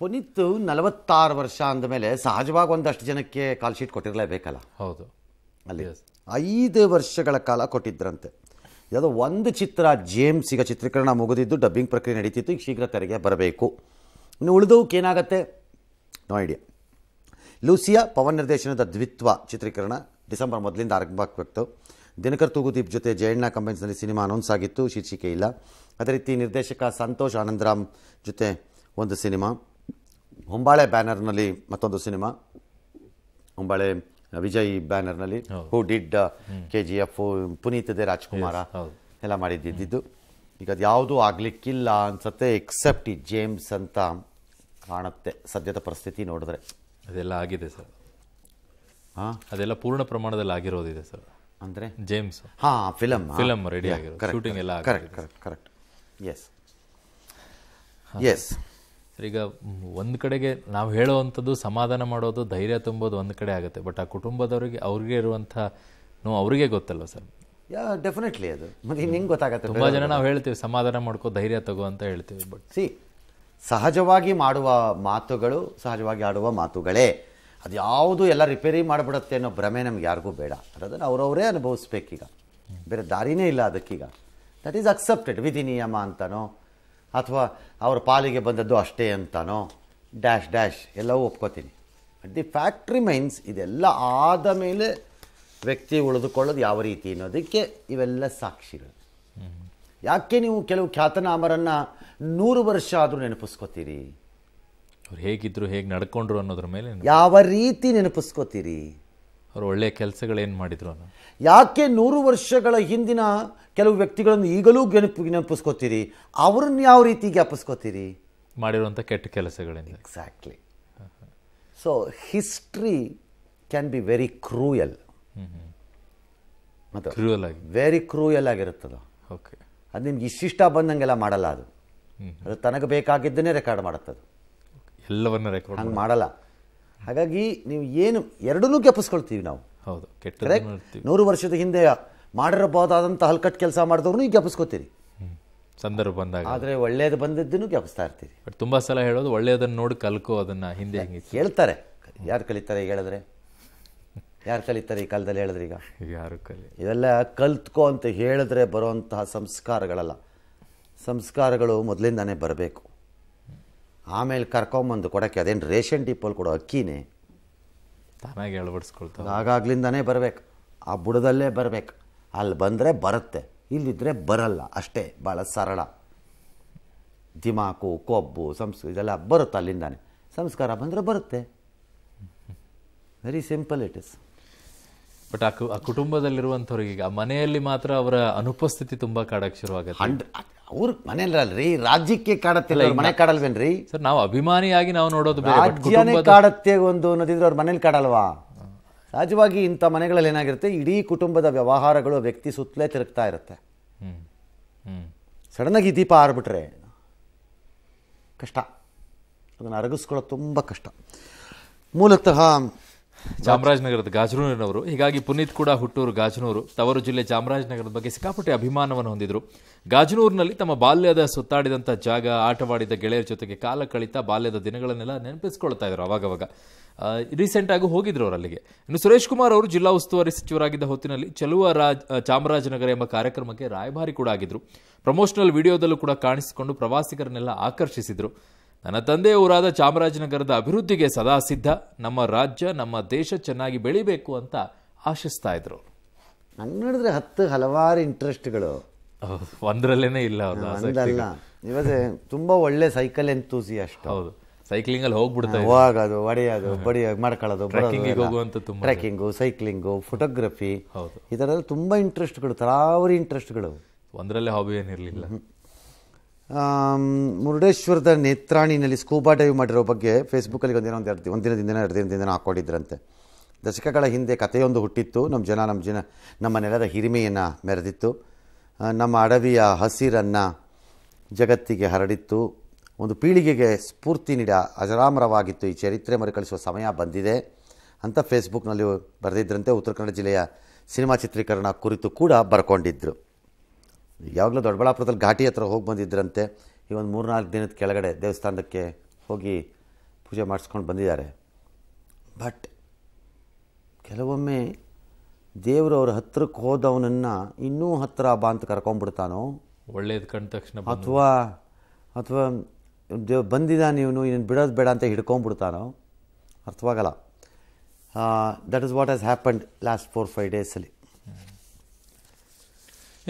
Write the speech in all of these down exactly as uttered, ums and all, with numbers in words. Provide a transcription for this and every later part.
पुनीत ನಲವತ್ತಾರು वर्ष अंदमेले सहजवागि ओंदष्टु जनक्के काल शीट कोट्टिरलेबेकल्ल हौदु अल्लि ಐದು ವರ್ಷಗಳ ಕಾಲ ಕೊಟ್ಟಿದ್ರಂತೆ ಯಾವುದೋ ಒಂದು ಚಿತ್ರ ಜೇಮ್ಸ್ ಈಗ ಚಿತ್ರೀಕರಣ ಮುಗಿದಿದ್ದು ಡಬ್ಬಿಂಗ್ ಪ್ರಕ್ರಿಯೆ ನಡೆಯುತ್ತಿತ್ತು ಈಗ ಶೀಘ್ರ ತೆರೆಗೆ ಬರಬೇಕು ಇನ್ನು ಉಳಿದವಕ್ಕೆ ಏನಾಗುತ್ತೆ ನೋ ಐಡಿಯಾ ಲೂಸಿಯಾ ಪವನ್ ನಿರ್ದೇಶನದ ದ್ವಿತ್ವ ಚಿತ್ರೀಕರಣ ಡಿಸೆಂಬರ್ ಮೊದಲಿಂದ ಆರಂಭವಾಗಬೇಕು ದಿನಕರ್ ತೂಗುದೀಪ್ ಜೊತೆ ಜಯಣ್ಣ ಕಂಬೈನ್ಸ್ನಲ್ಲಿ ಸಿನಿಮಾ ಅನೌನ್ಸ್ ಆಗಿತ್ತು ಶೀರ್ಷಿಕೆ ಇಲ್ಲ ಅದೇ ರೀತಿ ನಿರ್ದೇಶಕ ಸಂತೋಷ್ ಆನಂದರಾಮ್ ಜೊತೆ ಒಂದು ಸಿನಿಮಾ ಹೊಂಬಾಳೆ ಬ್ಯಾನರ್ನಲ್ಲಿ ಮತ್ತೊಂದು ಸಿನಿಮಾ ಹೊಂಬಾಳೆ ವಿಜಯ್ ಬ್ಯಾನರ್ನಲ್ಲಿ who did K G F Puneeth Devarajkumar ಎಲ್ಲ ಮಾಡಿದ್ದಿದ್ದು ಈಗ ಅದು ಯಾವುದೂ ಆಗಲಿಕ್ಕಿಲ್ಲ ಅನ್ಸುತ್ತೆ ಎಕ್ಸೆಪ್ಟ್ ಈ ಜೇಮ್ಸ್ ಅಂತ ಕಾಣುತ್ತೆ ಸದ್ಯದ ಪರಿಸ್ಥಿತಿ ನೋಡಿದ್ರೆ ಅದೆಲ್ಲ ಆಗಿದೆ ಸರ್ ಹಾಂ ಅದೆಲ್ಲ ಪೂರ್ಣ ಪ್ರಮಾಣದಲ್ಲಿ ಆಗಿರೋದಿದೆ ಸರ್ ಅಂದರೆ ಜೇಮ್ಸ್ ಹಾಂ ಫಿಲಮ್ ಫಿಲಮ್ ರೆಡಿ ಆಗಿರೋದು ಶೂಟಿಂಗ್ ಎಲ್ಲ correct correct correct yes yes sir ಈಗ ಒಂದು ಕಡೆಗೆ ನಾವು ಹೇಳೋವಂಥದ್ದು ಸಮಾಧಾನ ಮಾಡೋದು ಧೈರ್ಯ ತುಂಬೋದು ಒಂದು ಕಡೆ ಆಗುತ್ತೆ ಬಟ್ ಆ ಕುಟುಂಬದವರಿಗೆ ಅವ್ರಿಗೆ ಇರುವಂಥ ನೋವು ಅವರಿಗೆ ಗೊತ್ತಲ್ಲ ಸರ್ ಯಾ ಡೆಫಿನೆಟ್ಲಿ ಅದು ಮತ್ತೆ ನಿಂಗೆ ಗೊತ್ತಾಗುತ್ತೆ ತುಂಬ ಜನ ನಾವು ಹೇಳ್ತೀವಿ ಸಮಾಧಾನ ಮಾಡ್ಕೋ ಧೈರ್ಯ ತಗೋ ಅಂತ ಹೇಳ್ತೀವಿ ಬಟ್ ಸಿ ಸಹಜವಾಗಿ ಮಾಡುವ ಮಾತುಗಳು ಸಹಜವಾಗಿ ಆಡುವ ಮಾತುಗಳೇ ಅದು ಯಾವುದು ಎಲ್ಲ ರಿಪೇರಿ ಮಾಡಿಬಿಡುತ್ತೆ ಅನ್ನೋ ಭ್ರಮೆ ನಮ್ಗೆ ಯಾರಿಗೂ ಬೇಡ ಅದನ್ನು ಅವರವರೇ ಅನುಭವಿಸ್ಬೇಕೀಗ ಬೇರೆ ದಾರಿನೇ ಇಲ್ಲ ಅದಕ್ಕೀಗ ದಟ್ ಈಸ್ ಅಕ್ಸೆಪ್ಟೆಡ್ ವಿಧಿ ನಿಯಮ ಅಂತನೋ ಅಥವಾ ಅವ್ರ ಪಾಲಿಗೆ ಬಂದದ್ದು ಅಷ್ಟೇ ಅಂತನೋ ಡ್ಯಾಶ್ ಡ್ಯಾಶ್ ಎಲ್ಲವೂ ಒಪ್ಕೋತೀನಿ ಬಟ್ ದಿ ಫ್ಯಾಕ್ಟ್ ರಿಮೈನ್ಸ್ ಇದೆಲ್ಲ ಆದ ಮೇಲೆ ವ್ಯಕ್ತಿ ಉಳಿದುಕೊಳ್ಳೋದು ಯಾವ ರೀತಿ ಅನ್ನೋದಕ್ಕೆ ಇವೆಲ್ಲ ಸಾಕ್ಷಿಗಳು ಯಾಕೆ ನೀವು ಕೆಲವು ಖ್ಯಾತನಾಮರನ್ನು ನೂರು ವರ್ಷ ಆದರೂ ನೆನಪಿಸ್ಕೋತೀರಿ ಅವ್ರು ಹೇಗಿದ್ರು ಹೇಗೆ ನಡ್ಕೊಂಡ್ರು ಅನ್ನೋದ್ರ ಮೇಲೆ ಯಾವ ರೀತಿ ನೆನಪಿಸ್ಕೋತೀರಿ ಅವ್ರು ಒಳ್ಳೆಯ ಕೆಲಸಗಳೇನು ಮಾಡಿದ್ರು ಅನ್ನೋ ಯಾಕೆ ನೂರು ವರ್ಷಗಳ ಹಿಂದಿನ ಕೆಲವು ವ್ಯಕ್ತಿಗಳನ್ನು ಈಗಲೂ ನೆನಪು ನೆನಪಿಸ್ಕೋತೀರಿ ಅವ್ರನ್ನ ಯಾವ ರೀತಿ ಜ್ಞಾಪಿಸ್ಕೋತೀರಿ ಮಾಡಿರುವಂಥ ಕೆಟ್ಟ ಕೆಲಸಗಳಿಂದ exactly so history can be very cruel ಮತ್ತು ಕ್ರೂಯಲ್ ಆಗಿ ವೆರಿ ಕ್ರೂಯಲ್ ಆಗಿರುತ್ತದ ಓಕೆ ಅದು ನಿಮ್ಗೆ ಇಷ್ಟಿಷ್ಟ ಬಂದಂಗೆಲ್ಲ ಮಾಡಲ್ಲ ಅದು ಅದು ತನಗೆ ಬೇಕಾಗಿದ್ದನ್ನೇ ರೆಕಾರ್ಡ್ ಮಾಡುತ್ತದು ಎಲ್ಲವನ್ನೂ ರೆಕಾರ್ಡ್ ಹಂಗೆ ಮಾಡಲ್ಲ ಹಾಗಾಗಿ ನೀವು ಏನು ಎರಡನ್ನೂ ಜ್ಞಾಪಿಸ್ಕೊಳ್ತೀವಿ ನಾವು ಹೌದು ಕೆಟ್ಟ ನೂರು ವರ್ಷದ ಹಿಂದೆ ಮಾಡಿರಬಹುದಾದಂಥ ಹಲ್ಕಟ್ಟು ಕೆಲಸ ಮಾಡಿದವ್ರು ಈಗ ಜ್ಞಾಪಿಸ್ಕೋತೀರಿ ಸಂದರ್ಭ ಬಂದಾಗ ಆದರೆ ಒಳ್ಳೆಯದು ಬಂದಿದ್ದನ್ನು ಜ್ಞಾಪಿಸ್ತಾ ಇರ್ತೀರಿ ಬಟ್ ತುಂಬ ಸಲ ಹೇಳೋದು ಒಳ್ಳೆಯದನ್ನು ನೋಡಿ ಕಲ್ಕೋ ಅದನ್ನು ಹಿಂದೆ ಹಿಂಗೆ ಹೇಳ್ತಾರೆ ಯಾರು ಕಲಿತಾರೆ ಹೇಳಿದ್ರೆ ಯಾರು ಕಲಿತಾರೆ ಈ ಕಾಲದಲ್ಲಿ ಹೇಳಿದ್ರೆ ಈಗ ಯಾರು ಕಲಿ ಇವೆಲ್ಲ ಕಲ್ತ್ಕೋ ಅಂತ ಹೇಳಿದ್ರೆ ಬರೋವಂತಹ ಸಂಸ್ಕಾರಗಳಲ್ಲ ಸಂಸ್ಕಾರಗಳು ಮೊದಲಿಂದಾನೇ ಬರಬೇಕು ಆಮೇಲೆ ಕರ್ಕೊಂಬಂದು ಕೊಡೋಕ್ಕೆ ಅದೇನು ರೇಷನ್ ಡಿಪೋಲ್ಲಿ ಕೊಡೋ ಅಕ್ಕಿನೇ ತಾನಾಗಿ ಅಳವಡಿಸ್ಕೊಳ್ತಾರೆ ಆಗಾಗ್ಲಿಂದಾನೇ ಬರಬೇಕು ಆ ಬುಡದಲ್ಲೇ ಬರಬೇಕು ಅಲ್ಲಿ ಬಂದರೆ ಬರುತ್ತೆ ಇಲ್ಲಿದ್ದರೆ ಬರಲ್ಲ ಅಷ್ಟೇ ಭಾಳ ಸರಳ ದಿಮಾಕು ಕೊಬ್ಬು ಸಂಸ್ಕಾರ ಇದೆಲ್ಲ ಬರುತ್ತೆ ಅಲ್ಲಿಂದಾನೆ ಸಂಸ್ಕಾರ ಬಂದರೆ ಬರುತ್ತೆ very simple it is but ಆ ಕುಟುಂಬದಲ್ಲಿರುವಂಥವ್ರಿಗೆ ಈಗ ಮನೆಯಲ್ಲಿ ಮಾತ್ರ ಅವರ ಅನುಪಸ್ಥಿತಿ ತುಂಬ ಕಾಡಕ್ಕೆ ಶುರುವಾಗುತ್ತೆ ಅವ್ರ ಮನೆಯಲ್ಲಲ್ರಿ ರಾಜ್ಯಕ್ಕೆ ಕಾಡತ್ತಿಲ್ಲ ಮನೆ ಕಾಡಲ್ವೇನ್ರಿ ಸರ್ ನಾವು ಅಭಿಮಾನಿಯಾಗಿ ನಾವು ನೋಡೋದು ರಾಜ್ಯನೇ ಕಾಡತ್ತೆ ಒಂದು ಅನ್ನೋದಿದ್ರೆ ಅವ್ರ ಮನೇಲಿ ಕಾಡಲ್ವಾ ಸಹಜವಾಗಿ ಇಂಥ ಮನೆಗಳಲ್ಲಿ ಏನಾಗಿರುತ್ತೆ ಇಡೀ ಕುಟುಂಬದ ವ್ಯವಹಾರಗಳು ವ್ಯಕ್ತಿ ಸುತ್ತಲೇ ತಿರುಗ್ತಾ ಇರುತ್ತೆ ಸಡನ್ನಾಗಿ ದೀಪ ಆರ್ಬಿಟ್ರೆ ಕಷ್ಟ ಅದನ್ನು ಅರಗಿಸ್ಕೊಳ್ಳೋದು ತುಂಬ ಕಷ್ಟ ಮೂಲತಃ ಚಾಮರಾಜನಗರದ ಗಾಜನೂರಿನವರು ಹೀಗಾಗಿ ಪುನೀತ್ ಕೂಡ ಹುಟ್ಟೂರು ಗಾಜನೂರು ತವರು ಜಿಲ್ಲೆ ಚಾಮರಾಜನಗರದ ಬಗ್ಗೆ ಸಿಕ್ಕಾಪಟ್ಟೆ ಅಭಿಮಾನವನ್ನು ಹೊಂದಿದ್ರು ಗಾಜನೂರಿನಲ್ಲಿ ತಮ್ಮ ಬಾಲ್ಯದ ಸುತ್ತಾಡಿದಂಥ ಜಾಗ ಆಟವಾಡಿದ ಗೆಳೆಯರ ಜೊತೆಗೆ ಕಾಲ ಕಳೀತಾ ಬಾಲ್ಯದ ದಿನಗಳನ್ನೆಲ್ಲ ನೆನಪಿಸ್ಕೊಳ್ತಾ ಇದ್ರು ಅವಾಗವಾಗ ರೀಸೆಂಟ್ ಆಗಿ ಹೋಗಿದ್ರು ಅವರು ಅಲ್ಲಿಗೆ ಇನ್ನು ಸುರೇಶ್ ಕುಮಾರ್ ಅವರು ಜಿಲ್ಲಾ ಉಸ್ತುವಾರಿ ಸಚಿವರಾಗಿದ್ದ ಹೊತ್ತಿನಲ್ಲಿ ಚಲುವ ರಾಜ್ ಚಾಮರಾಜನಗರ ಎಂಬ ಕಾರ್ಯಕ್ರಮಕ್ಕೆ ರಾಯಭಾರಿ ಕೂಡ ಆಗಿದ್ರು ಪ್ರಮೋಷನಲ್ ವಿಡಿಯೋದಲ್ಲೂ ಕೂಡ ಕಾಣಿಸಿಕೊಂಡು ಪ್ರವಾಸಿಗರನ್ನೆಲ್ಲ ಆಕರ್ಷಿಸಿದ್ರು ನನ್ನ ತಂದೆ ಊರಾದ ಚಾಮರಾಜನಗರದ ಅಭಿವೃದ್ಧಿಗೆ ಸದಾ ಸಿದ್ಧ ನಮ್ಮ ರಾಜ್ಯ ನಮ್ಮ ದೇಶ ಚೆನ್ನಾಗಿ ಬೆಳಿಬೇಕು ಅಂತ ಆಶಿಸ್ತಾ ಇದ್ರು ಹಂಗೆ ನೋಡಿದ್ರೆ ಹತ್ತು ಹಲವಾರು ಇಂಟ್ರೆಸ್ಟ್ಗಳು ಒಂದರಲ್ಲೇನೆ ಇಲ್ಲ ಇವಾಗ ತುಂಬ ಒಳ್ಳೆ ಸೈಕಲ್ ಎಂತೂಸಿಯಸ್ಟ್ ಹೌದು ಸೈಕ್ಲಿಂಗಲ್ಲಿ ಹೋಗ್ಬಿಡ್ತಾರೆ ಹೋಗೋದು ಹೊಡೆಯೋದು ಬಡಿಯೋದು ಮಾಡ್ಕೊಳ್ಳೋದು ಟ್ರೆಕ್ಕಿಂಗಿಗೆ ಹೋಗುವಂಥ ತುಂಬ ಟ್ರೆಕ್ಕಿಂಗು ಸೈಕ್ಲಿಂಗು ಫೋಟೋಗ್ರಫಿ ಹೌದು ಈ ಥರದ ತುಂಬ ಇಂಟ್ರೆಸ್ಟ್ಗಳು ತರಾವರಿ ಇಂಟ್ರೆಸ್ಟ್ಗಳು ಒಂದರಲ್ಲೇ ಹಾಬಿ ಏನಿರಲಿಲ್ಲ ಮುರುಡೇಶ್ವರದ ನೇತ್ರಾಣಿನಲ್ಲಿ ಸ್ಕೂಬಾ ಡೈವ್ ಮಾಡಿರೋ ಬಗ್ಗೆ ಫೇಸ್ಬುಕ್ಕಲ್ಲಿ ಒಂದಿನ ಒಂದು ಎರಡು ಒಂದಿನದಿಂದನೇ ಎರಡು ದಿನದಿಂದನೇ ಹಾಕ್ಕೊಂಡಿದ್ರಂತೆ ದಶಕಗಳ ಹಿಂದೆ ಕಥೆಯೊಂದು ಹುಟ್ಟಿತ್ತು ನಮ್ಮ ಜನ ನಮ್ಮ ಜನ ನಮ್ಮ ನೆಲದ ಹಿರಿಮೆಯನ್ನು ಮೆರೆದಿತ್ತು ನಮ್ಮ ಅಡವಿಯ ಹಸಿರನ್ನು ಜಗತ್ತಿಗೆ ಹರಡಿತ್ತು ಒಂದು ಪೀಳಿಗೆಗೆ ಸ್ಫೂರ್ತಿ ನೀಡ ಅಜರಾಮರವಾಗಿತ್ತು ಈ ಚರಿತ್ರೆ ಮರುಕಳಿಸುವ ಸಮಯ ಬಂದಿದೆ ಅಂತ ಫೇಸ್ಬುಕ್ನಲ್ಲಿ ಬರೆದಿದ್ದರಂತೆ ಉತ್ತರ ಕನ್ನಡ ಜಿಲ್ಲೆಯ ಸಿನಿಮಾ ಚಿತ್ರೀಕರಣ ಕುರಿತು ಕೂಡ ಬರ್ಕೊಂಡಿದ್ದರು ಯಾವಾಗಲೂ ದೊಡ್ಡಬಳ್ಳಾಪುರದಲ್ಲಿ ಘಾಟಿ ಹತ್ರ ಹೋಗಿ ಬಂದಿದ್ದರಂತೆ ಈ ಒಂದು ಮೂರ್ನಾಲ್ಕು ದಿನದ ಕೆಳಗಡೆ ದೇವಸ್ಥಾನಕ್ಕೆ ಹೋಗಿ पूजा मार्क्स अकाउंट बंदे जा रहे हैं, बट ಕೆಲವೊಮ್ಮೆ ದೇವರವರ ಹತ್ತಿರಕ್ಕೆ ಹೋದವನನ್ನು ಇನ್ನೂ ಹತ್ತಿರ ಬಾಂತ ಕರ್ಕೊಂಡ್ಬಿಡ್ತಾನೋ ಒಳ್ಳೇದು ಕಂಡ ತಕ್ಷಣ ಅಥವಾ ಅಥವಾ ದೇವ ಬಂದಿದ್ದಾನೆ ಇವನು ಇದನ್ನು ಬಿಡೋದು ಬೇಡ ಅಂತ ಹಿಡ್ಕೊಂಡ್ಬಿಡ್ತಾನೋ ಅರ್ಥವಾಗಲ್ಲ. That is what has happened last four five ಡೇಸಲ್ಲಿ.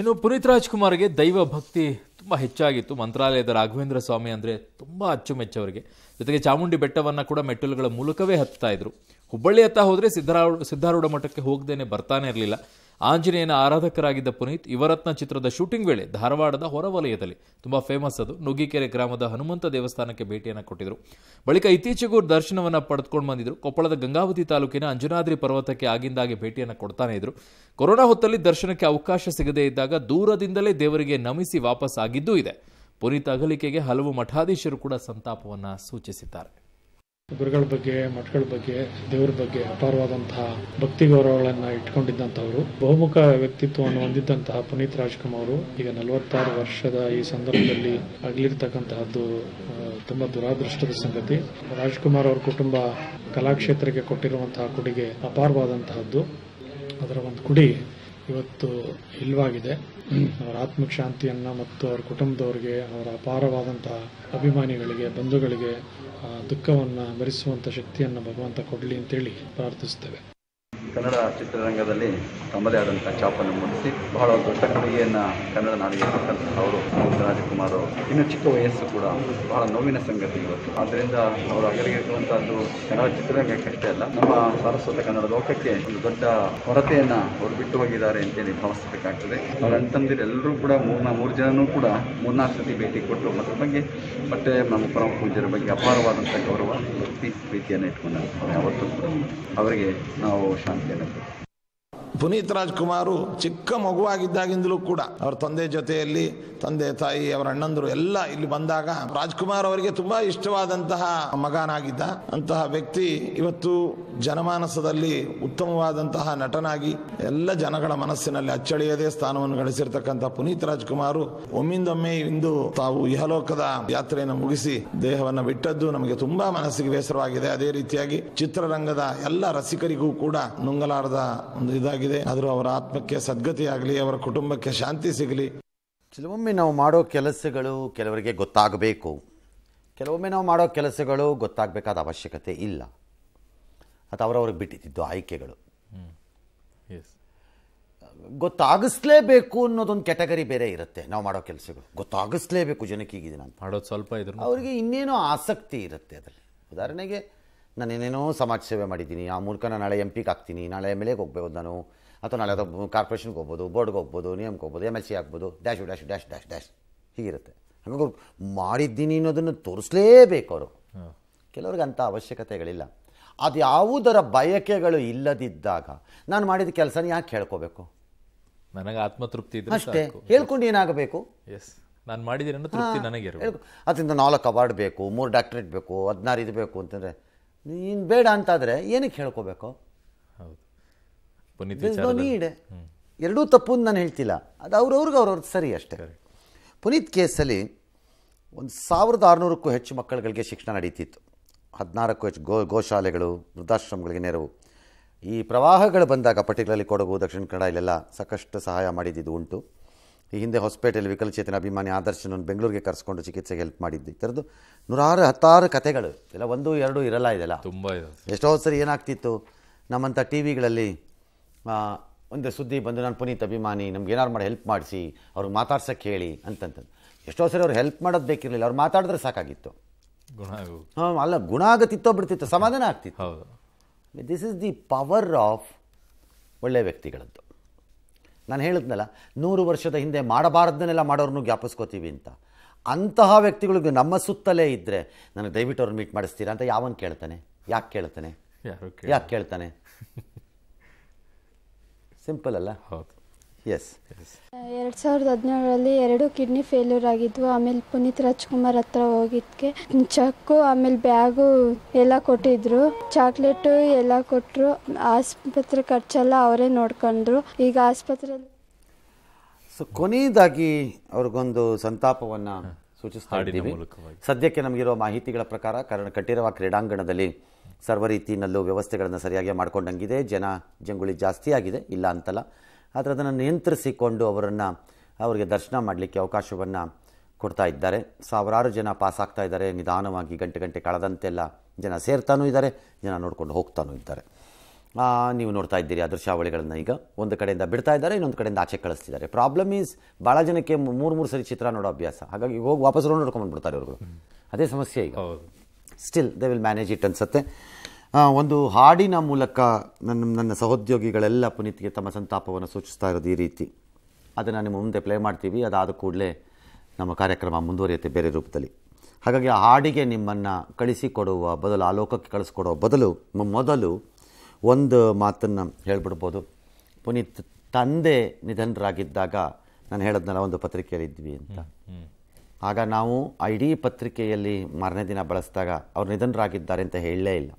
ಇನ್ನು ಪುನೀತ್ ರಾಜ್ಕುಮಾರ್ಗೆ ದೈವ ಭಕ್ತಿ ತುಂಬ ಹೆಚ್ಚಾಗಿತ್ತು. ಮಂತ್ರಾಲಯದ ರಾಘವೇಂದ್ರ ಸ್ವಾಮಿ ಅಂದರೆ ತುಂಬ ಅಚ್ಚುಮೆಚ್ಚವರಿಗೆ. ಜೊತೆಗೆ ಚಾಮುಂಡಿ ಬೆಟ್ಟವನ್ನು ಕೂಡ ಮೆಟ್ಟಲುಗಳ ಮೂಲಕವೇ ಹತ್ತಾ ಇದ್ರು. ಹುಬ್ಬಳ್ಳಿ ಹತ್ತ ಹೋದರೆ ಸಿದ್ಧಾರೂಢ ಸಿದ್ಧಾರೂಢ ಮಠಕ್ಕೆ ಹೋಗದೇನೆ ಬರ್ತಾನೆ ಇರಲಿಲ್ಲ. ಆಂಜನೇಯನ ಆರಾಧಕರಾಗಿದ್ದ ಪುನೀತ್ ಯುವರತ್ನ ಚಿತ್ರದ ಶೂಟಿಂಗ್ ವೇಳೆ ಧಾರವಾಡದ ಹೊರವಲಯದಲ್ಲಿ ತುಂಬ ಫೇಮಸ್ ಅದು ನುಗ್ಗಿಕೆರೆ ಗ್ರಾಮದ ಹನುಮಂತ ದೇವಸ್ಥಾನಕ್ಕೆ ಭೇಟಿಯನ್ನು ಕೊಟ್ಟಿದ್ದರು. ಬಳಿಕ ಇತ್ತೀಚೆಗೂ ದರ್ಶನವನ್ನು ಪಡೆದುಕೊಂಡು ಬಂದಿದ್ದರು. ಕೊಪ್ಪಳದ ಗಂಗಾವತಿ ತಾಲೂಕಿನ ಅಂಜನಾದ್ರಿ ಪರ್ವತಕ್ಕೆ ಆಗಿಂದಾಗೆ ಭೇಟಿಯನ್ನು ಕೊಡ್ತಾನೇ ಇದ್ರು. ಕೊರೋನಾ ಹೊತ್ತಲ್ಲಿ ದರ್ಶನಕ್ಕೆ ಅವಕಾಶ ಸಿಗದೇ ಇದ್ದಾಗ ದೂರದಿಂದಲೇ ದೇವರಿಗೆ ನಮಿಸಿ ವಾಪಸ್ ಆಗಿದ್ದೂ ಇದೆ. ಪುನೀತ್ ಅಗಲಿಕೆಗೆ ಹಲವು ಮಠಾಧೀಶರು ಕೂಡ ಸಂತಾಪವನ್ನು ಸೂಚಿಸಿದ್ದಾರೆ. ಗುರುಗಳ ಬಗ್ಗೆ, ಮಠಗಳ ಬಗ್ಗೆ, ದೇವರ ಬಗ್ಗೆ ಅಪಾರವಾದಂತಹ ಭಕ್ತಿ ಗೌರವಗಳನ್ನು ಇಟ್ಕೊಂಡಿದ್ದಂಥವರು, ಬಹುಮುಖ ವ್ಯಕ್ತಿತ್ವವನ್ನು ಹೊಂದಿದ್ದಂತಹ ಪುನೀತ್ ರಾಜ್ಕುಮಾರ್ ಈಗ ನಲವತ್ತಾರು ವರ್ಷದ ಈ ಸಂದರ್ಭದಲ್ಲಿ ಅಗಲಿರ್ತಕ್ಕಂತಹದ್ದು ತುಂಬಾ ದುರಾದೃಷ್ಟದ ಸಂಗತಿ. ರಾಜ್ಕುಮಾರ್ ಅವರ ಕುಟುಂಬ ಕಲಾಕ್ಷೇತ್ರಕ್ಕೆ ಕೊಟ್ಟಿರುವಂತಹ ಕೊಡುಗೆ ಅಪಾರವಾದಂತಹದ್ದು. ಅದರ ಒಂದು ಕುಡಿ ಇವತ್ತು ಇಲ್ಲವಾಗಿದೆ. ಅವರ ಆತ್ಮಿಕ ಶಾಂತಿಯನ್ನು ಮತ್ತು ಅವರ ಕುಟುಂಬದವರಿಗೆ, ಅವರ ಅಪಾರವಾದಂತಹ ಅಭಿಮಾನಿಗಳಿಗೆ, ಬಂಧುಗಳಿಗೆ ದುಃಖವನ್ನು ಭರಿಸುವಂಥ ಶಕ್ತಿಯನ್ನು ಭಗವಂತ ಕೊಡಲಿ ಅಂತೇಳಿ ಪ್ರಾರ್ಥಿಸುತ್ತೇವೆ. ಕನ್ನಡ ಚಿತ್ರರಂಗದಲ್ಲಿ ತಮ್ಮದೇ ಆದಂಥ ಛಾಪನ್ನು ಮೂಡಿಸಿ ಬಹಳ ದೊಡ್ಡ ಕೊಡುಗೆಯನ್ನು ಕನ್ನಡ ನಾಡಿಗೆ ಕೊಟ್ಟಂತಹ ಅವರು ಪುನೀತ್ ರಾಜ್ಕುಮಾರ್ ಅವರು. ಇನ್ನು ಚಿಕ್ಕ ವಯಸ್ಸು ಕೂಡ ಬಹಳ ನೋವಿನ ಸಂಗತಿ ಇವತ್ತು. ಆದ್ದರಿಂದ ಅವರು ಅಗಲಿರುವಂಥದ್ದು ಕನ್ನಡ ಚಿತ್ರರಂಗಕ್ಕೆ ಅಷ್ಟೇ ಅಲ್ಲ, ನಮ್ಮ ಸಾರಸ್ವತ ಕನ್ನಡ ಲೋಕಕ್ಕೆ ಒಂದು ದೊಡ್ಡ ಕೊರತೆಯನ್ನು ಅವರು ಬಿಟ್ಟು ಹೋಗಿದ್ದಾರೆ ಅಂತೇಳಿ ಭಾವಿಸಬೇಕಾಗ್ತದೆ. ಅವ್ರ ಅಂತಂದಿರು ಎಲ್ಲರೂ ಕೂಡ ಮೂರ್ನಾ ಮೂರು ಜನನೂ ಕೂಡ ಮೂರ್ನಾಲ್ಕು ಸತಿ ಭೇಟಿ ಕೊಟ್ಟು ಅದ್ರ ಬಗ್ಗೆ ಮತ್ತೆ ನಮ್ಮ ಪರಮ ಪೂಜ್ಯರ ಬಗ್ಗೆ ಅಪಾರವಾದಂಥ ಗೌರವ ಭಕ್ತಿ ಪ್ರೀತಿಯನ್ನು ಇಟ್ಕೊಂಡು ಯಾವತ್ತೂ ಕೂಡ ಅವರಿಗೆ ನಾವು ಶಾಂತಿ. ಪುನೀತ್ ರಾಜ್ಕುಮಾರ್ ಚಿಕ್ಕ ಮಗುವಾಗಿದ್ದಾಗಿಂದಲೂ ಕೂಡ ಅವರ ತಂದೆ ಜೊತೆಯಲ್ಲಿ, ತಂದೆ ತಾಯಿ, ಅವರ ಅಣ್ಣಂದರು ಎಲ್ಲ ಇಲ್ಲಿ ಬಂದಾಗ ರಾಜ್ಕುಮಾರ್ ಅವರಿಗೆ ತುಂಬಾ ಇಷ್ಟವಾದಂತಹ ಮಗನಾಗಿದ್ದ. ಅಂತಹ ವ್ಯಕ್ತಿ ಇವತ್ತು ಜನಮಾನಸದಲ್ಲಿ ಉತ್ತಮವಾದಂತಹ ನಟನಾಗಿ ಎಲ್ಲ ಜನಗಳ ಮನಸ್ಸಿನಲ್ಲಿ ಅಚ್ಚಳಿಯದೇ ಸ್ಥಾನವನ್ನು ಗಳಿಸಿರ್ತಕ್ಕಂತಹ ಪುನೀತ್ ರಾಜ್ಕುಮಾರ್ ಒಮ್ಮಿಂದೊಮ್ಮೆ ಇಂದು ತಾವು ಇಹಲೋಕದ ಯಾತ್ರೆಯನ್ನು ಮುಗಿಸಿ ದೇಹವನ್ನು ಬಿಟ್ಟದ್ದು ನಮಗೆ ತುಂಬಾ ಮನಸ್ಸಿಗೆ ಬೇಸರವಾಗಿದೆ. ಅದೇ ರೀತಿಯಾಗಿ ಚಿತ್ರರಂಗದ ಎಲ್ಲ ರಸಿಕರಿಗೂ ಕೂಡ ನುಂಗಲಾರದ ಒಂದು ಇದಾಗಿದೆ. ಆದರೂ ಅವರ ಆತ್ಮಕ್ಕೆ ಸದ್ಗತಿ ಆಗಲಿ, ಅವರ ಕುಟುಂಬಕ್ಕೆ ಶಾಂತಿ ಸಿಗಲಿ. ಕೆಲವೊಮ್ಮೆ ನಾವು ಮಾಡೋ ಕೆಲಸಗಳು ಕೆಲವರಿಗೆ ಗೊತ್ತಾಗಬೇಕು, ಕೆಲವೊಮ್ಮೆ ನಾವು ಮಾಡೋ ಕೆಲಸಗಳು ಗೊತ್ತಾಗಬೇಕಾದ ಅವಶ್ಯಕತೆ ಇಲ್ಲ. ಅದು ಅವರವ್ರಿಗೆ ಬಿಟ್ಟಿದ್ದು ಆಯ್ಕೆಗಳು. ಗೊತ್ತಾಗಿಸ್ಲೇಬೇಕು ಅನ್ನೋದೊಂದು ಕ್ಯಾಟಗರಿ ಬೇರೆ ಇರುತ್ತೆ. ನಾವು ಮಾಡೋ ಕೆಲಸಗಳು ಗೊತ್ತಾಗಿಸ್ಲೇಬೇಕು ಜನಕ್ಕೆ, ಈಗಿದೆ ನಾನು ಮಾಡೋದು ಸ್ವಲ್ಪ ಇದ್ರು ಅವರಿಗೆ ಇನ್ನೇನೋ ಆಸಕ್ತಿ ಇರುತ್ತೆ ಅದರಲ್ಲಿ. ಉದಾಹರಣೆಗೆ ನಾನು ಏನೇನೋ ಸಮಾಜ ಸೇವೆ ಮಾಡಿದ್ದೀನಿ, ಆ ಮೂಲಕ ನಾನು ನಾಳೆ ಎಂ ಪಿಗೆ ಆಗ್ತೀನಿ, ನಾಳೆ ಎಮ್ ಎಲ್ ಎಗೆ ಹೋಗ್ಬೋದು ನಾನು, ಅಥವಾ ನಾಳೆ ಅದು ಕಾರ್ಪೊರೇಷನ್ಗೆ ಹೋಗ್ಬೋದು, ಬೋರ್ಡ್ಗೆ ಹೋಗ್ಬೋದು, ನಿಯಮಕ್ಕೆ ಹೋಗ್ಬೋದು, ಎಮ್ ಎಲ್ ಸಿ ಆಗ್ಬೋದು, dash dash dash dash dash ಹೀಗಿರುತ್ತೆ. ಹಾಗಾಗಿ ಅವ್ರು ಮಾಡಿದ್ದೀನಿ ಅನ್ನೋದನ್ನು ತೋರಿಸಲೇಬೇಕು ಅವರು. ಕೆಲವ್ರಿಗೆ ಅಂಥ ಅವಶ್ಯಕತೆಗಳಿಲ್ಲ. ಅದು ಯಾವುದರ ಬಯಕೆಗಳು ಇಲ್ಲದಿದ್ದಾಗ ನಾನು ಮಾಡಿದ ಕೆಲಸನ ಯಾಕೆ ಹೇಳ್ಕೋಬೇಕು? ನನಗೆ ಆತ್ಮತೃಪ್ತಿ ಇದೆ ಅಷ್ಟೇ. ಹೇಳ್ಕೊಂಡು ಏನಾಗಬೇಕು? ಎಸ್, ನಾನು ಮಾಡಿದ್ದೀನಿ ತೃಪ್ತಿ ನನಗೆ. ಅದರಿಂದ ನಾಲ್ಕು ಅವಾರ್ಡ್ ಬೇಕು, ಮೂರು ಡಾಕ್ಟ್ರೇಟ್ ಬೇಕು, ಹದಿನಾರು ಇದು ಬೇಕು ಅಂತಂದರೆ ನೀನು ಬೇಡ ಅಂತಾದರೆ ಏನಕ್ಕೆ ಹೇಳ್ಕೋಬೇಕು? ನೀಡೆ ಎರಡೂ ತಪ್ಪು ಅಂತ ನಾನು ಹೇಳ್ತಿಲ್ಲ, ಅದು ಅವ್ರವ್ರಿಗೆ ಅವ್ರವ್ರದ್ದು ಸರಿ ಅಷ್ಟೇ. ಪುನೀತ್ ಕೇಸಲ್ಲಿ ಒಂದು ಸಾವಿರದ ಆರುನೂರಕ್ಕೂ ಹೆಚ್ಚು ಮಕ್ಕಳುಗಳಿಗೆ ಶಿಕ್ಷಣ ನಡೀತಿತ್ತು. ಹದಿನಾರಕ್ಕೂ ಹೆಚ್ಚು ಗೋ ಗೋಶಾಲೆಗಳು ವೃದ್ಧಾಶ್ರಮಗಳಿಗೆ ನೆರವು. ಈ ಪ್ರವಾಹಗಳು ಬಂದಾಗ ಪರ್ಟಿಕ್ಯುಲರ್ಲಿ ಕೊಡಗು, ದಕ್ಷಿಣ ಕನ್ನಡ ಇಲ್ಲೆಲ್ಲ ಸಾಕಷ್ಟು ಸಹಾಯ ಮಾಡಿದ್ದು ಉಂಟು. ಈ ಹಿಂದೆ ಹೊಸಪೇಟೆಯಲ್ಲಿ ವಿಕಲಚೇತನ ಅಭಿಮಾನಿ ಆದರ್ಶನನ್ನು ಬೆಂಗಳೂರಿಗೆ ಕರೆಸ್ಕೊಂಡು ಚಿಕಿತ್ಸೆಗೆ ಹೆಲ್ಪ್ ಮಾಡಿದ್ದು. ಈ ಥರದ್ದು ನೂರಾರು ಹತ್ತಾರು ಕತೆಗಳು ಇಲ್ಲ, ಒಂದು ಎರಡು ಇರಲ್ಲ, ಇದೆಲ್ಲ ತುಂಬ. ಎಷ್ಟೋ ಸರಿ ಏನಾಗ್ತಿತ್ತು, ನಮ್ಮಂಥ ಟಿ ವಿಗಳಲ್ಲಿ ಒಂದು ಸುದ್ದಿ ಬಂದು ನಾನು ಪುನೀತ್ ಅಭಿಮಾನಿ, ನಮ್ಗೆ ಏನಾರು ಮಾಡಿ ಹೆಲ್ಪ್ ಮಾಡಿಸಿ, ಅವ್ರಿಗೆ ಮಾತಾಡ್ಸೋಕ್ಕೆ ಹೇಳಿ ಅಂತಂತಂದು. ಎಷ್ಟೋ ಸರಿ ಅವ್ರು ಹೆಲ್ಪ್ ಮಾಡೋದು ಬೇಕಿರಲಿಲ್ಲ, ಅವ್ರು ಮಾತಾಡಿದ್ರೆ ಸಾಕಾಗಿತ್ತು. ಹಾಂ, ಅಲ್ಲ ಗುಣ ಆಗುತ್ತಿತ್ತೋ ಬಿಡ್ತಿತ್ತು, ಸಮಾಧಾನ ಆಗ್ತಿತ್ತು. ಹೌದು, this is the power of ಒಳ್ಳೆಯ ವ್ಯಕ್ತಿಗಳದ್ದು. ನಾನು ಹೇಳಿದ್ನಲ್ಲ, ನೂರು ವರ್ಷದ ಹಿಂದೆ ಮಾಡಬಾರ್ದನ್ನೆಲ್ಲ ಮಾಡೋರನ್ನು ಜ್ಞಾಪಿಸ್ಕೋತೀವಿ ಅಂತ. ಅಂತಹ ವ್ಯಕ್ತಿಗಳಿಗೆ ನಮ್ಮ ಸುತ್ತಲೇ ಇದ್ದರೆ ನನಗೆ ದಯವಿಟ್ಟು ಅವ್ರನ್ನ ಮೀಟ್ ಮಾಡಿಸ್ತೀರಾ ಅಂತ ಯಾವನು ಕೇಳ್ತಾನೆ? ಯಾಕೆ ಕೇಳ್ತಾನೆ? ಯಾಕೆ ಕೇಳ್ತಾನೆ? ಸಿಂಪಲ್ ಅಲ್ಲ? ಹೌದು. ಎಸ್. ಎರಡು ಸಾವಿರದ ಹದಿನೇಳರಲ್ಲಿ ಎರಡು ಕಿಡ್ನಿ ಫೇಲ್ಯೂರ್ ಆಗಿದ್ವು. ಆಮೇಲೆ ಪುನೀತ್ ರಾಜ್ಕುಮಾರ್ ಹತ್ರ ಹೋಗಿದ್ದಕ್ಕೆ ಚಕ್ಕು ಆಮೇಲೆ ಬ್ಯಾಗು ಎಲ್ಲ ಕೊಟ್ಟಿದ್ರು, ಚಾಕ್ಲೇಟು ಎಲ್ಲ ಕೊಟ್ಟರು. ಆಸ್ಪತ್ರೆ ಖರ್ಚೆಲ್ಲ ಅವರೇ ನೋಡ್ಕೊಂಡ್ರು. ಈಗ ಆಸ್ಪತ್ರೆಯಲ್ಲಿ ಸೊ ಕೊನೆಯದಾಗಿ ಅವ್ರಿಗೊಂದು ಸಂತಾಪವನ್ನು सूचिस्ता इद्दीवि सद्यक्के नमगिरुव माहितिगळ प्रकार कारण कटिरव क्रीडांगणदल्लि सर्व ರೀತಿಯಲ್ಲೂ ವ್ಯವಸ್ಥೆಗಳನ್ನು ಸರಿಯಾಗಿ ಮಾಡಿಕೊಂಡಂಗಿದೆ. ಜನ ಜಂಗುಳಿ ಜಾಸ್ತಿ ಆಗಿದೆ ಇಲ್ಲ ಅಂತಲ್ಲ, ಆದರೆ ಅದನ್ನು ನಿಯಂತ್ರಿಸಿಕೊಂಡು ಅವರನ್ನು ಅವರಿಗೆ ದರ್ಶನ ಮಾಡಲಿಕ್ಕೆ ಅವಕಾಶವನ್ನು ಕೊಡ್ತಾ ಇದ್ದಾರೆ. ಸಾವಿರಾರು ಜನ ಪಾಸ್ ಆಗ್ತಾ ಇದ್ದಾರೆ ನಿಧಾನವಾಗಿ, ಗಂಟೆ ಗಂಟೆ ಕಳೆದಂತೆಲ್ಲ ಜನ ಸೇರ್ತಾನೂ ಇದ್ದಾರೆ, ಜನ ನೋಡ್ಕೊಂಡು ಹೋಗ್ತಾನೂ ಇದ್ದಾರೆ. ನೀವು ನೋಡ್ತಾ ಇದ್ದೀರಿ ಆ ದೃಶ್ಯಾವಳಿಗಳನ್ನು. ಈಗ ಒಂದು ಕಡೆಯಿಂದ ಬಿಡ್ತಾ ಇದ್ದಾರೆ, ಇನ್ನೊಂದು ಕಡೆಯಿಂದ ಆಚೆ ಕಳಿಸ್ತಿದ್ದಾರೆ. ಪ್ರಾಬ್ಲಮ್ ಈಸ್ ಭಾಳ ಜನಕ್ಕೆ ಮೂರು ಮೂರು ಸರಿ ಚಿತ್ರ ನೋಡೋ ಅಭ್ಯಾಸ, ಹಾಗಾಗಿ ಹೋಗಿ ವಾಪಸ್ ರೋಡ್ ನೋಡ್ಕೊಂಡು ಬಂದ್ಬಿಡ್ತಾರೆ ಇವ್ರುಗಳು. ಅದೇ ಸಮಸ್ಯೆ ಈಗ. Still they will manage it ಅನಿಸುತ್ತೆ. ಒಂದು ಹಾಡಿನ ಮೂಲಕ ನನ್ನ ನನ್ನ ಸಹೋದ್ಯೋಗಿಗಳೆಲ್ಲ ಪುನೀತ್ಗೆ ತಮ್ಮ ಸಂತಾಪವನ್ನು ಸೂಚಿಸ್ತಾ ಇರೋದು ಈ ರೀತಿ. ಅದನ್ನು ನಿಮ್ಮ ಮುಂದೆ ಪ್ಲೇ ಮಾಡ್ತೀವಿ, ಅದಾದ ಕೂಡಲೇ ನಮ್ಮ ಕಾರ್ಯಕ್ರಮ ಮುಂದುವರಿಯುತ್ತೆ ಬೇರೆ ರೂಪದಲ್ಲಿ. ಹಾಗಾಗಿ ಆ ಹಾಡಿಗೆ ನಿಮ್ಮನ್ನು ಕಳಿಸಿಕೊಡುವ ಬದಲು, ಆ ಲೋಕಕ್ಕೆ ಕಳಿಸ್ಕೊಡುವ ಬದಲು ಮೊದಲು ಒಂದು ಮಾತನ್ನು ಹೇಳಿಬಿಡ್ಬೋದು. ಪುನೀತ್ ತಂದೆ ನಿಧನರಾಗಿದ್ದಾಗ ನಾನು ಹೇಳಿದ್ನಲ್ಲ ಒಂದು ಪತ್ರಿಕೆಯಲ್ಲಿದ್ವಿ ಅಂತ, ಆಗ ನಾವು ಇಡೀ ಪತ್ರಿಕೆಯಲ್ಲಿ ಮಾರನೇ ದಿನ ಬಳಸಿದಾಗ ಅವ್ರು ನಿಧನರಾಗಿದ್ದಾರೆ ಅಂತ ಹೇಳಲೇ ಇಲ್ಲ.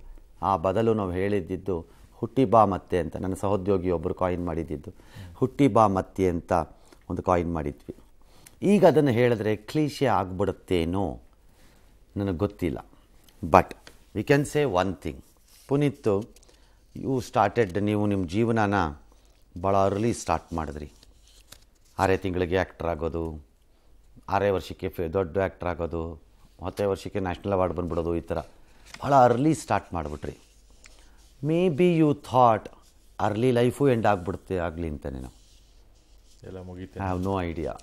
ಆ ಬದಲು ನಾವು ಹೇಳಿದ್ದಿದ್ದು ಹುಟ್ಟಿ ಬಾ ಮತ್ತೆ ಅಂತ. ನನ್ನ ಸಹೋದ್ಯೋಗಿ ಒಬ್ಬರು ಕಾಯಿನ್ ಮಾಡಿದ್ದಿದ್ದು ಹುಟ್ಟಿ ಬಾ ಮತ್ತೆ ಅಂತ ಒಂದು ಕಾಯಿನ್ ಮಾಡಿದ್ವಿ. ಈಗ ಅದನ್ನು ಹೇಳಿದ್ರೆ ಕ್ಲೀಶೆ ಆಗ್ಬಿಡುತ್ತೇನೋ ನನಗೆ ಗೊತ್ತಿಲ್ಲ. But we can say one thing, Puneeth you started, ನೀವು ನಿಮ್ಮ ಜೀವನನ ಭಾಳ ಅರ್ಲಿ ಸ್ಟಾರ್ಟ್ ಮಾಡಿದ್ರಿ. ಆರೇ ತಿಂಗಳಿಗೆ ಆ್ಯಕ್ಟ್ರ್ ಆಗೋದು, ಆರೇ ವರ್ಷಕ್ಕೆ ಫೆ ದೊಡ್ಡ ಆ್ಯಕ್ಟ್ರ್ ಆಗೋದು, ಹತ್ತೇ ವರ್ಷಕ್ಕೆ ನ್ಯಾಷನಲ್ ಅವಾರ್ಡ್ ಬಂದುಬಿಡೋದು, ಈ ಥರ ಭಾಳ ಅರ್ಲಿ ಸ್ಟಾರ್ಟ್ ಮಾಡಿಬಿಟ್ರಿ. Maybe you thought early life end ಆಗಿಬಿಡುತ್ತೆ ಆಗಲಿ ಅಂತ. ನಾನು ಎಲ್ಲ ಮುಗೀತೆ, I have no idea.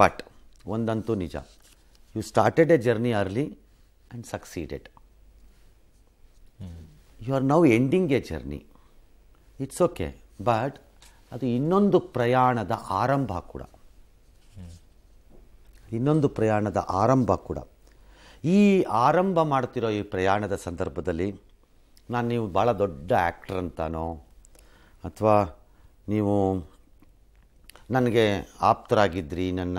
But ಒಂದಂತೂ ನಿಜ, you started a journey early and succeeded. You are now ending a journey, it's okay. But ಅದು ಇನ್ನೊಂದು ಪ್ರಯಾಣದ ಆರಂಭ ಕೂಡ, ಇನ್ನೊಂದು ಪ್ರಯಾಣದ ಆರಂಭ ಕೂಡ. ಈ ಆರಂಭ ಮಾಡ್ತಿರೋ ಈ ಪ್ರಯಾಣದ ಸಂದರ್ಭದಲ್ಲಿ ನಾನು ನೀವು ಭಾಳ ದೊಡ್ಡ ಆ್ಯಕ್ಟ್ರ್ ಅಂತಾನೋ ಅಥವಾ ನೀವು ನನಗೆ ಆಪ್ತರಾಗಿದ್ರಿ, ನನ್ನ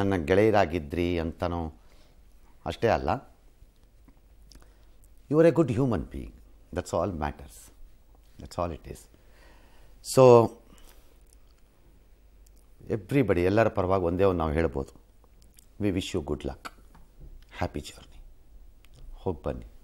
ನನ್ನ ಗೆಳೆಯರಾಗಿದ್ರಿ ಅಂತನೋ ಅಷ್ಟೇ ಅಲ್ಲ, you are a good human being. That's all matters, that's all it is. So everybody, ಎಲ್ಲರ ಪರವಾಗಿ ಒಂದೇ ಒಂದು ನಾವು ಹೇಳ್ಬೋದು, we wish you good luck, happy journey, ಹೋಗಿ ಬನ್ನಿ.